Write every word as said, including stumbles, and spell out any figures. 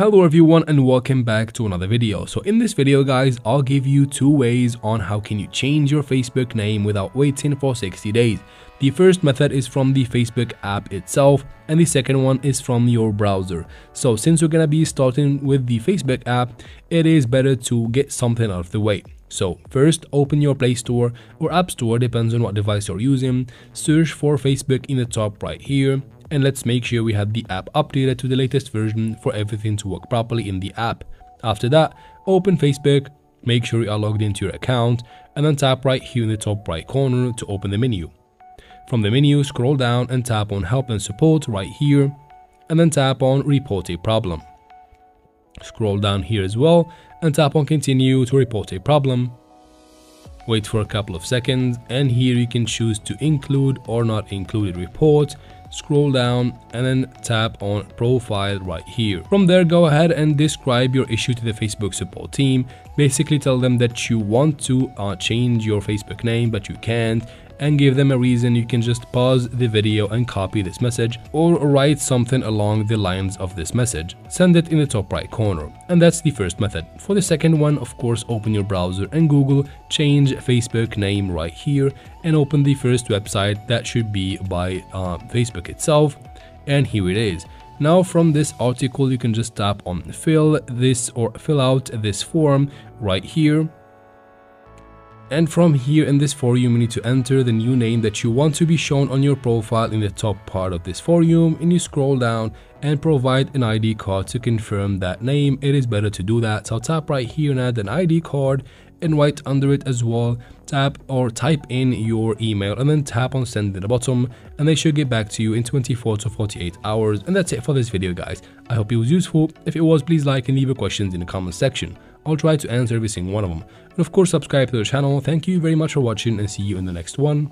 Hello everyone and welcome back to another video. So in this video guys, I'll give you two ways on how can you change your Facebook name without waiting for sixty days. The first method is from the Facebook app itself and the second one is from your browser. So since we're gonna be starting with the Facebook app, it is better to get something out of the way. So first, open your Play Store or App Store, depends on what device you're using. Search for Facebook in the top right here. And let's make sure we have the app updated to the latest version for everything to work properly in the app. After that, open Facebook, make sure you are logged into your account, and then tap right here in the top right corner to open the menu. From the menu, scroll down and tap on Help and Support right here, and then tap on Report a Problem. Scroll down here as well, and tap on Continue to report a problem. Wait for a couple of seconds, and here you can choose to include or not include a report. Scroll down and then tap on Profile right here. From there, go ahead and describe your issue to the Facebook support team. Basically tell them that you want to uh, change your Facebook name but you can't, and give them a reason. You can just pause the video and copy this message or write something along the lines of this message. Send it in the top right corner. And that's the first method. For the second one, of course, open your browser and Google change Facebook name right here and open the first website that should be by uh, Facebook itself. And here it is. Now from this article, you can just tap on fill this or fill out this form right here. And from here in this form, you need to enter the new name that you want to be shown on your profile in the top part of this form, and you scroll down and provide an I D card to confirm that name. It is better to do that. So tap right here and add an I D card, and right under it as well, tap or type in your email and then tap on send at the bottom, and they should get back to you in twenty-four to forty-eight hours. And that's it for this video guys. I hope it was useful. If it was, please like and leave your questions in the comment section. I'll try to answer every single one of them. And of course, subscribe to the channel. Thank you very much for watching and see you in the next one.